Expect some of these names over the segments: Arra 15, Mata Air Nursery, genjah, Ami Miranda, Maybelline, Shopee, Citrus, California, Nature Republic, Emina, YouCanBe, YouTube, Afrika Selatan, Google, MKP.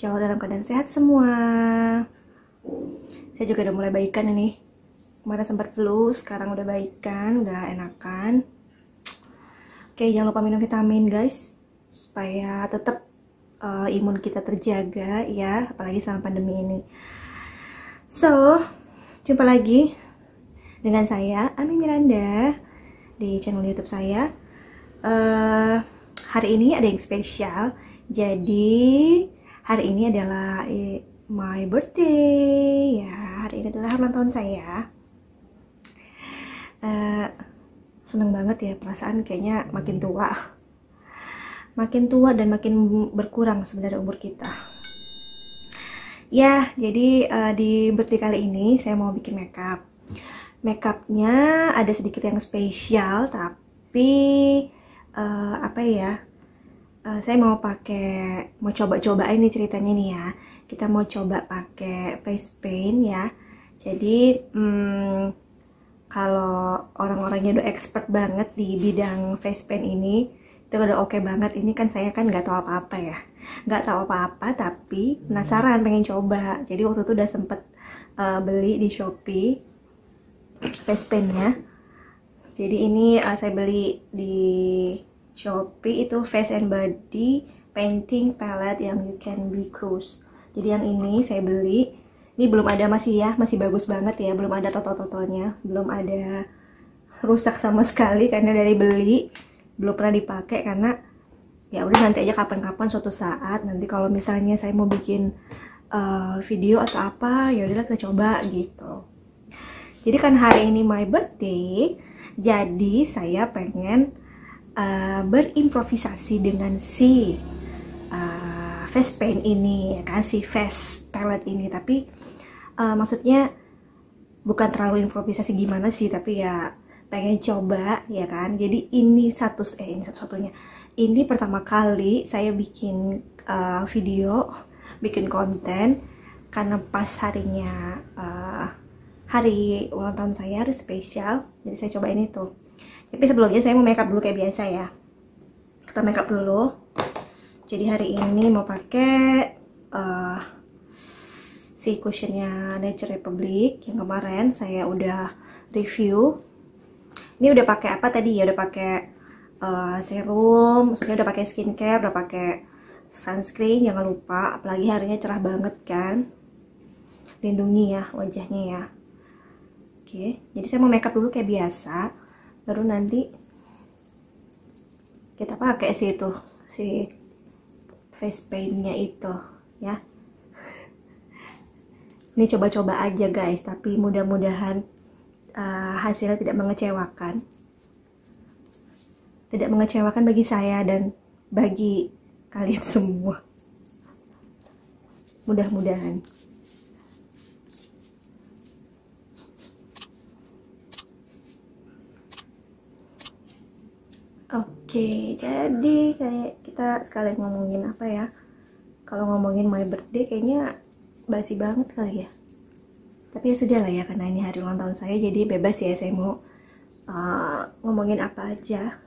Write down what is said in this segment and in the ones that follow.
Insya Allah dalam keadaan sehat semua. Saya juga udah mulai baikan ini. Kemarin sempat flu, sekarang udah baikan, udah enakan. Oke, jangan lupa minum vitamin guys, supaya tetap imun kita terjaga ya, apalagi sama pandemi ini. So, jumpa lagi dengan saya Ami Miranda di channel YouTube saya. Hari ini ada yang spesial. Jadi hari ini adalah my birthday ya. Hari ini adalah ulang tahun saya. Seneng banget ya, perasaan kayaknya makin tua dan makin berkurang sebenarnya umur kita. Ya, jadi di birthday kali ini saya mau bikin makeup. Makeupnya ada sedikit yang spesial, tapi saya mau coba-cobain nih ceritanya nih ya. Kita mau coba pakai face paint ya. Jadi kalau orang-orangnya udah expert banget di bidang face paint ini, itu udah oke banget. Ini kan saya kan nggak tahu apa-apa ya, nggak tahu apa-apa, tapi penasaran, pengen coba. Jadi waktu itu udah sempet beli di Shopee face paintnya. Jadi ini saya beli di Shopee itu Face and Body Painting Palette yang YouCanBe Cruise. Jadi yang ini saya beli. Ini belum ada, masih ya, masih bagus banget ya, belum ada totol-totolnya, belum ada rusak sama sekali karena dari beli, belum pernah dipakai karena ya udah nanti aja kapan-kapan suatu saat nanti kalau misalnya saya mau bikin video atau apa, ya udah kita coba gitu. Jadi kan hari ini my birthday, jadi saya pengen berimprovisasi dengan si face paint ini ya kan, si face palette ini. Tapi maksudnya bukan terlalu improvisasi gimana sih, tapi ya pengen coba ya kan. Jadi ini ini pertama kali saya bikin video, bikin konten karena pas harinya hari ulang tahun saya, hari spesial, jadi saya coba ini tuh. Tapi sebelumnya saya mau makeup dulu kayak biasa ya. Kita makeup dulu. Jadi hari ini mau pakai si cushionnya Nature Republic yang kemarin saya udah review. Ini udah pakai apa tadi ya? Udah pakai serum, maksudnya udah pakai skincare, udah pakai sunscreen, jangan lupa. Apalagi harinya cerah banget kan. Lindungi ya wajahnya ya. Oke, jadi saya mau makeup dulu kayak biasa. Baru nanti kita pakai sih itu, si face paintnya itu ya. Ini coba-coba aja guys, tapi mudah-mudahan hasilnya tidak mengecewakan. Tidak mengecewakan bagi saya dan bagi kalian semua. Mudah-mudahan. Oke, jadi kayak kita sekalian ngomongin apa ya. Kalau ngomongin my birthday kayaknya basi banget kali ya. Tapi ya sudah lah ya, karena ini hari ulang tahun saya, jadi bebas ya saya mau ngomongin apa aja.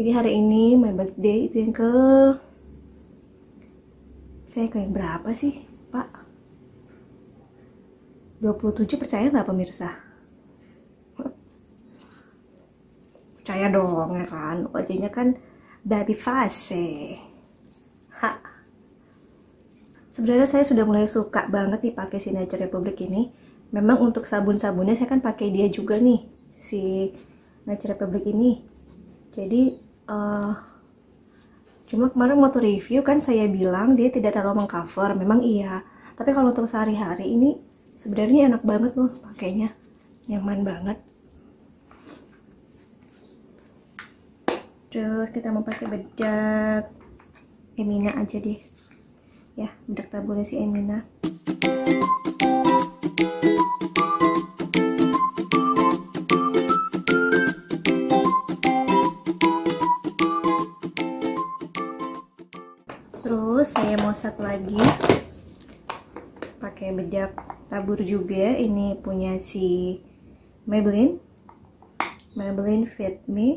Jadi hari ini my birthday itu yang ke... Saya kayak berapa sih, Pak? 27, percaya nggak pemirsa? Percaya dong ya kan, wajahnya kan baby face. Ha. Sebenarnya saya sudah mulai suka banget nih pakai si Nature Republic ini. Memang untuk sabun-sabunnya saya kan pakai dia juga nih, si Nature Republic ini. Jadi cuma kemarin waktu review kan saya bilang dia tidak terlalu mengcover. Memang iya, tapi kalau untuk sehari-hari ini sebenarnya enak banget loh pakainya, nyaman banget. Terus kita mau pakai bedak Emina aja deh ya, bedak taburnya si Emina. Terus saya mau set lagi pakai bedak tabur juga, ini punya si Maybelline Fit Me.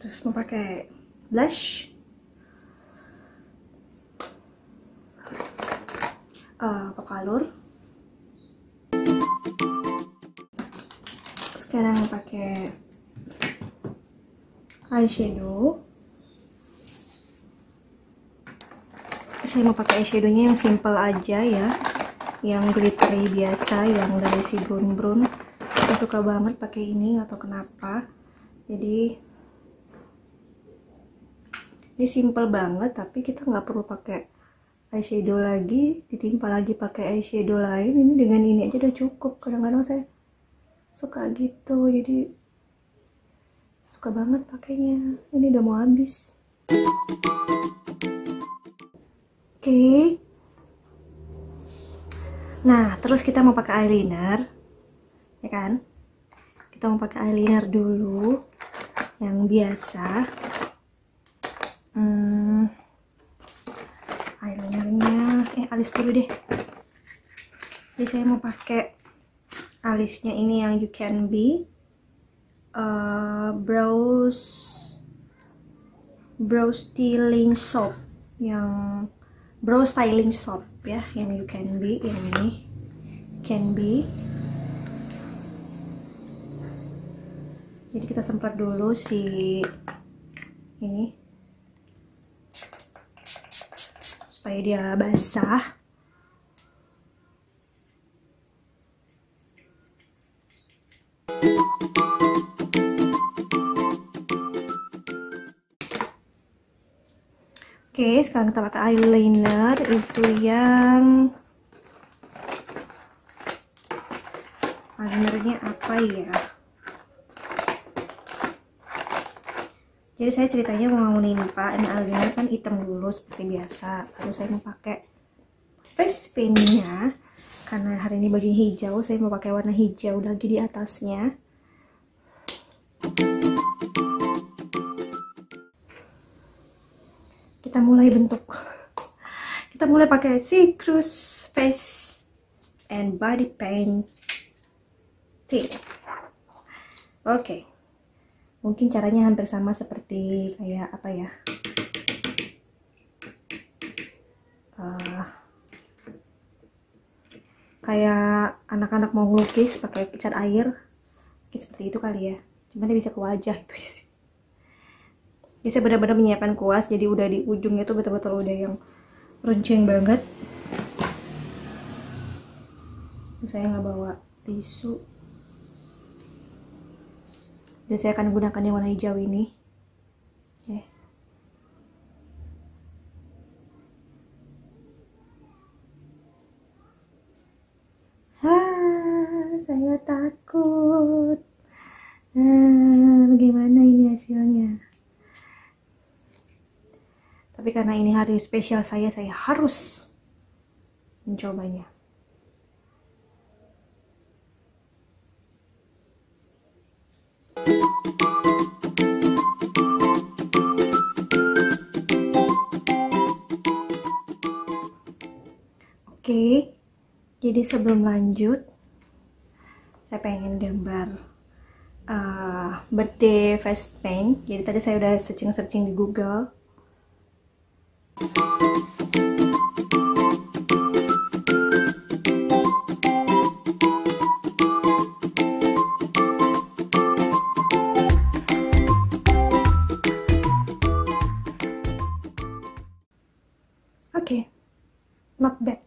Terus mau pakai blush. Pekalur. Sekarang pakai eyeshadow. Saya mau pakai eyeshadownya yang simple aja ya, yang glittery biasa, yang dari si Brun Brun. Saya suka banget pakai ini, nggak tahu kenapa. Jadi ini simple banget, tapi kita nggak perlu pakai eyeshadow lagi, ditimpa lagi pakai eyeshadow lain. Ini dengan ini aja udah cukup. Kadang-kadang saya suka gitu, jadi suka banget pakainya. Ini udah mau habis. Oke. Nah, terus kita mau pakai eyeliner, ya kan? Kita mau pakai eyeliner dulu, yang biasa. Eyelinernya, alis dulu deh. Jadi saya mau pakai alisnya ini yang YouCanBe, Brow Styling Soap ya, yang YouCanBe ini. YouCanBe. Jadi kita semprot dulu si ini supaya dia basah. Oke, sekarang kita pakai eyeliner itu yang eyelinernya apa ya? Jadi saya ceritanya mau nimpa ini eyeliner kan hitam dulu seperti biasa. Lalu saya mau pakai face paintnya karena hari ini bajunya hijau, saya mau pakai warna hijau lagi di atasnya. Kita mulai bentuk. Kita mulai pakai Citrus face and body painting. Oke. Mungkin caranya hampir sama seperti kayak apa ya? Kayak anak-anak mau ngelukis pakai cat air, mungkin seperti itu kali ya. Cuman dia bisa ke wajah itu sih. Jadi saya benar-benar menyiapkan kuas, jadi udah di ujungnya tuh betul-betul udah yang runcing banget. Saya nggak bawa tisu, jadi saya akan gunakan yang warna hijau ini. Oke. Saya takut. Bagaimana ini hasilnya? Tapi karena ini hari spesial saya harus mencobanya. Oke, jadi sebelum lanjut, saya pengen gambar birthday face paint. Jadi tadi saya udah searching di Google. Not bad.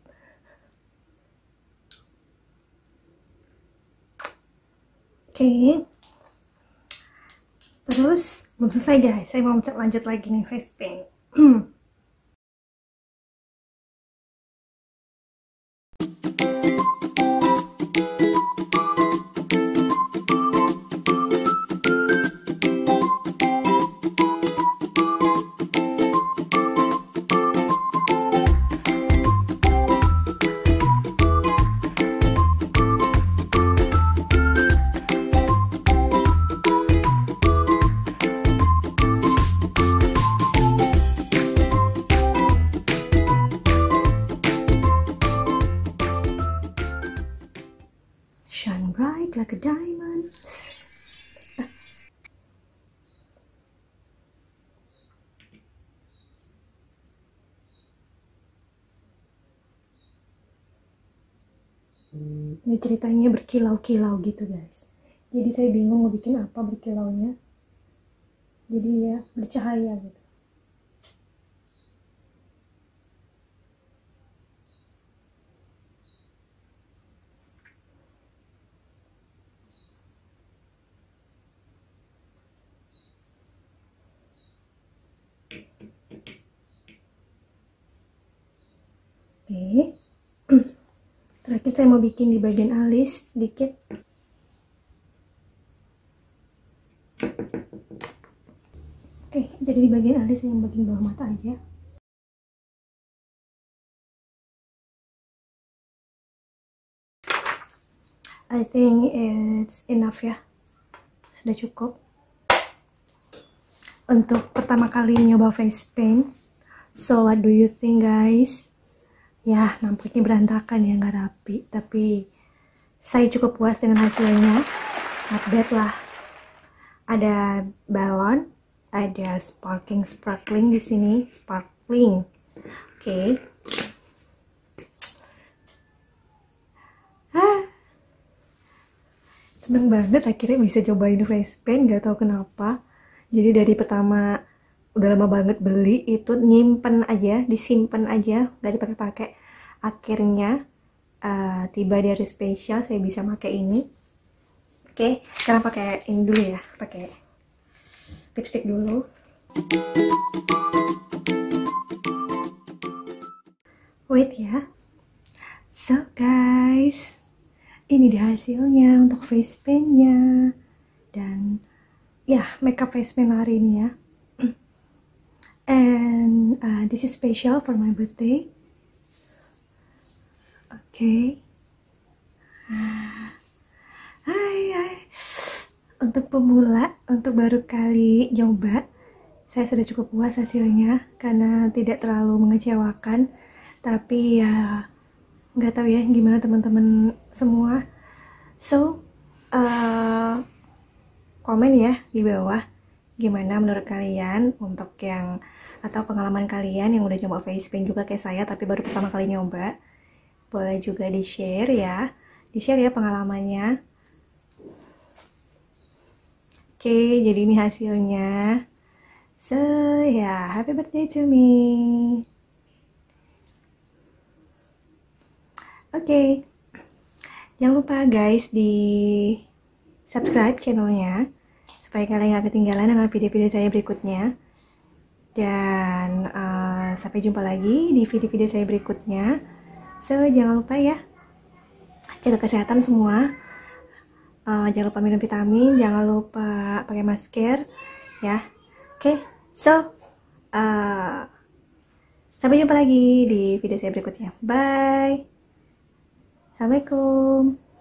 Oke. Terus belum selesai guys, saya mau lanjut lagi nih face paint. Like a diamond. Ini ceritanya berkilau-kilau gitu guys. Jadi saya bingung mau bikin apa berkilaunya. Jadi ya bercahaya gitu. Terakhir saya mau bikin di bagian alis sedikit. Oke, jadi di bagian alis yang bagian bawah mata aja. I think it's enough ya. Sudah cukup. Untuk pertama kali nyoba face paint. So what do you think guys? Ya, nampaknya berantakan ya, nggak rapi. Tapi saya cukup puas dengan hasilnya. Not bad lah. Ada balon, ada sparkling di sini, sparkling. Oke. Ah, seneng banget akhirnya bisa cobain face paint, nggak tahu kenapa. Jadi dari pertama udah lama banget beli itu, nyimpen aja, disimpen aja, nggak dipakai-pakai. Akhirnya tiba di hari spesial saya bisa pakai ini. Oke, sekarang pakai ini dulu ya, pakai lipstick dulu. Wait ya. So guys, ini dia hasilnya untuk face paintnya dan ya makeup face paint hari ini ya. And this is special for my birthday. Okay. Hai. Untuk pemula, untuk baru kali nyoba, saya sudah cukup puas hasilnya karena tidak terlalu mengecewakan. Tapi ya nggak tahu ya gimana teman-teman semua. So komen ya di bawah. Gimana menurut kalian untuk yang atau pengalaman kalian yang udah coba face paint juga kayak saya tapi baru pertama kali nyoba, boleh juga di share ya pengalamannya. Oke, jadi ini hasilnya. So yeah, happy birthday to me. Oke, jangan lupa guys di subscribe channelnya supaya kalian gak ketinggalan dengan video-video saya berikutnya. Dan sampai jumpa lagi di video-video saya berikutnya. So, jangan lupa ya, jaga kesehatan semua. Jangan lupa minum vitamin, jangan lupa pakai masker ya. Oke, so sampai jumpa lagi di video saya berikutnya. Bye. Assalamualaikum.